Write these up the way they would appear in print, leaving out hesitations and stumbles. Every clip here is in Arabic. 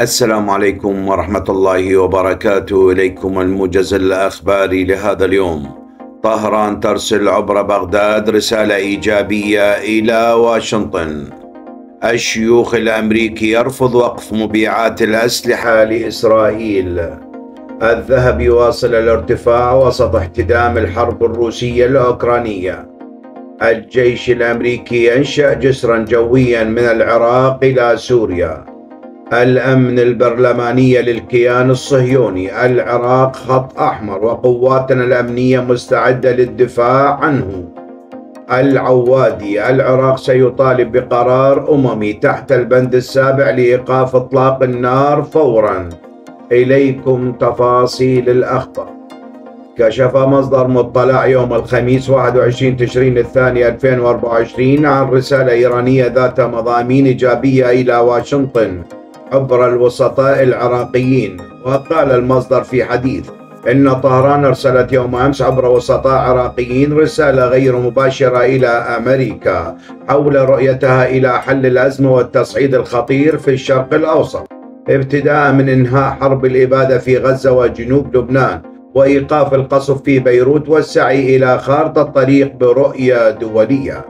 السلام عليكم ورحمة الله وبركاته. إليكم الموجز الأخباري لهذا اليوم. طهران ترسل عبر بغداد رسالة إيجابية إلى واشنطن. الشيوخ الأمريكي يرفض وقف مبيعات الأسلحة لإسرائيل. الذهب يواصل الارتفاع وسط احتدام الحرب الروسية الأوكرانية. الجيش الأمريكي ينشأ جسرا جويا من العراق إلى سوريا. الأمن البرلماني للكيان الصهيوني. العراق خط أحمر وقواتنا الأمنية مستعدة للدفاع عنه. العوادي، العراق سيطالب بقرار أممي تحت البند السابع لإيقاف إطلاق النار فورا. إليكم تفاصيل الأخبار. كشف مصدر مطلع يوم الخميس 21 تشرين الثاني 2024 عن رسالة إيرانية ذات مضامين إيجابية إلى واشنطن عبر الوسطاء العراقيين. وقال المصدر في حديث إن طهران أرسلت يوم أمس عبر وسطاء عراقيين رسالة غير مباشرة إلى أمريكا حول رؤيتها إلى حل الأزمة والتصعيد الخطير في الشرق الأوسط، ابتداء من إنهاء حرب الإبادة في غزة وجنوب لبنان وإيقاف القصف في بيروت والسعي إلى خارطة الطريق برؤية دولية.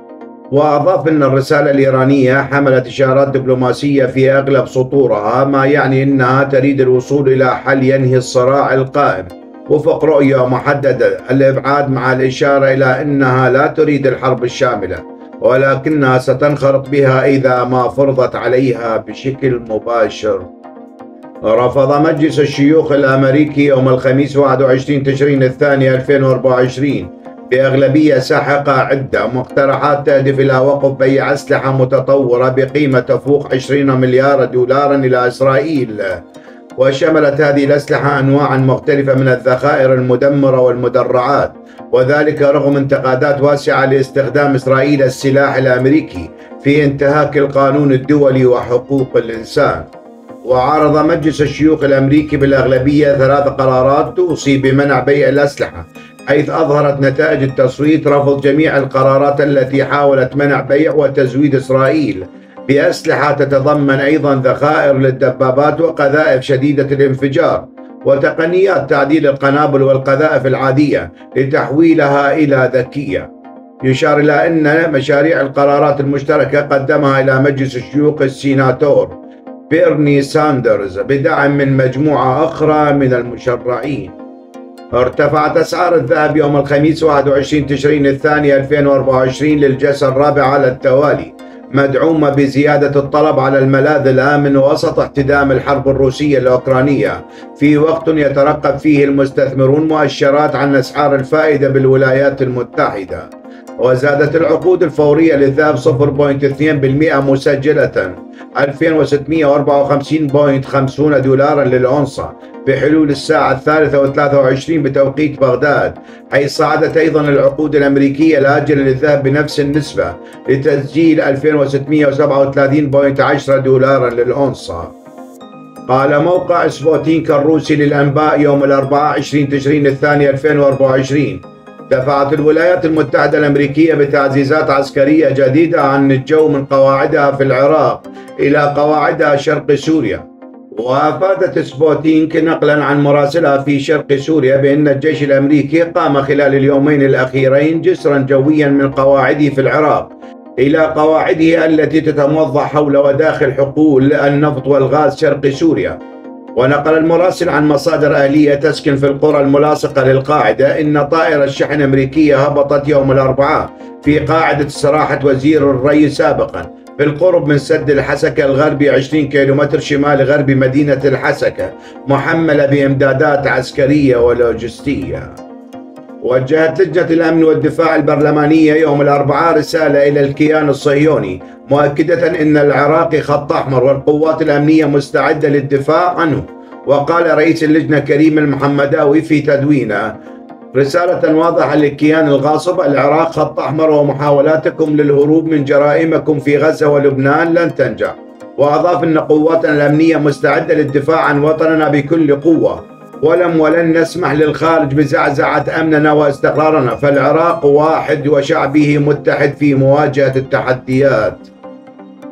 وأضاف أن الرسالة الإيرانية حملت إشارات دبلوماسية في أغلب سطورها، ما يعني أنها تريد الوصول إلى حل ينهي الصراع القائم وفق رؤية محددة الإبعاد، مع الإشارة إلى أنها لا تريد الحرب الشاملة ولكنها ستنخرط بها إذا ما فرضت عليها بشكل مباشر. رفض مجلس الشيوخ الأمريكي يوم الخميس 21 تشرين الثاني 2024 بأغلبية ساحقة عدة مقترحات تهدف إلى وقف بيع أسلحة متطورة بقيمة تفوق 20 مليار دولار إلى إسرائيل، وشملت هذه الأسلحة أنواعا مختلفة من الذخائر المدمرة والمدرعات، وذلك رغم انتقادات واسعة لاستخدام إسرائيل السلاح الأمريكي في انتهاك القانون الدولي وحقوق الإنسان. وعارض مجلس الشيوخ الأمريكي بالأغلبية 3 قرارات توصي بمنع بيع الأسلحة، حيث أظهرت نتائج التصويت رفض جميع القرارات التي حاولت منع بيع وتزويد إسرائيل بأسلحة تتضمن أيضا ذخائر للدبابات وقذائف شديدة الانفجار وتقنيات تعديل القنابل والقذائف العادية لتحويلها إلى ذكية. يشار إلى أن مشاريع القرارات المشتركة قدمها إلى مجلس الشيوخ السيناتور بيرني ساندرز بدعم من مجموعة أخرى من المشرعين. ارتفعت أسعار الذهب يوم الخميس 21 تشرين الثاني 2024 للجلسة الرابعة على التوالي، مدعومة بزيادة الطلب على الملاذ الآمن وسط احتدام الحرب الروسية الأوكرانية، في وقت يترقب فيه المستثمرون مؤشرات عن أسعار الفائدة بالولايات المتحدة. وزادت العقود الفورية للذهب 0.2% مسجلة 2654.50 دولارا للأونصة بحلول الساعة 3:23 بتوقيت بغداد، حيث صعدت أيضا العقود الأمريكية الآجلة للذهب بنفس النسبة لتسجيل 2637.10 دولارا للأونصة. قال موقع سبوتينك الروسي للأنباء يوم الأربعاء 20 تشرين الثاني 2024 دفعت الولايات المتحدة الأمريكية بتعزيزات عسكرية جديدة عن الجو من قواعدها في العراق إلى قواعدها شرق سوريا. وأفادت سبوتينك نقلا عن مراسلها في شرق سوريا بأن الجيش الأمريكي قام خلال اليومين الأخيرين جسرا جويا من قواعده في العراق إلى قواعده التي تتموضع حول وداخل حقول النفط والغاز شرق سوريا. ونقل المراسل عن مصادر أهلية تسكن في القرى الملاصقة للقاعدة إن طائرة شحن أمريكية هبطت يوم الأربعاء في قاعدة استراحة وزير الري سابقا بالقرب من سد الحسكة الغربي 20 كيلومتر شمال غرب مدينة الحسكة، محملة بإمدادات عسكرية ولوجستية. وجهت لجنة الأمن والدفاع البرلمانية يوم الأربعاء رسالة إلى الكيان الصهيوني مؤكدة أن العراق خط أحمر والقوات الأمنية مستعدة للدفاع عنه. وقال رئيس اللجنة كريم المحمداوي في تدوينه: رسالة واضحة للكيان الغاصب، العراق خط أحمر ومحاولاتكم للهروب من جرائمكم في غزة ولبنان لن تنجح. وأضاف أن قواتنا الأمنية مستعدة للدفاع عن وطننا بكل قوة، ولن نسمح للخارج بزعزعة أمننا واستقرارنا، فالعراق واحد وشعبه متحد في مواجهة التحديات.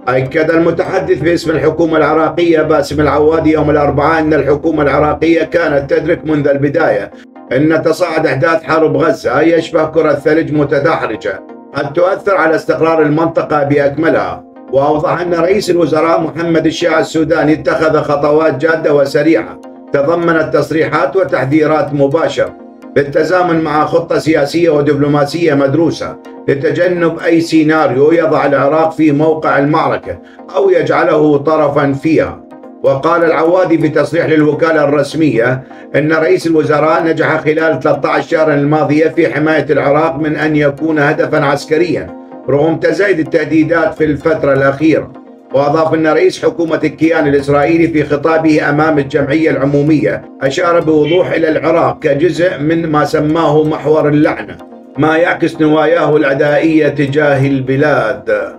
أكد المتحدث باسم الحكومة العراقية باسم العوادي يوم الأربعاء أن الحكومة العراقية كانت تدرك منذ البداية أن تصاعد أحداث حرب غزة يشبه كرة ثلج متدحرجة قد تؤثر على استقرار المنطقة بأكملها. وأوضح أن رئيس الوزراء محمد الشيع السوداني اتخذ خطوات جادة وسريعة تضمنت تصريحات وتحذيرات مباشرة بالتزامن مع خطة سياسية ودبلوماسية مدروسة لتجنب أي سيناريو يضع العراق في موقع المعركة أو يجعله طرفا فيها. وقال العوادي في تصريح للوكالة الرسمية أن رئيس الوزراء نجح خلال 13 شهرا الماضية في حماية العراق من أن يكون هدفا عسكريا رغم تزايد التهديدات في الفترة الأخيرة. وأضاف أن رئيس حكومة الكيان الإسرائيلي في خطابه أمام الجمعية العمومية أشار بوضوح إلى العراق كجزء من ما سماه محور اللعنة، ما يعكس نواياه العدائية تجاه البلاد.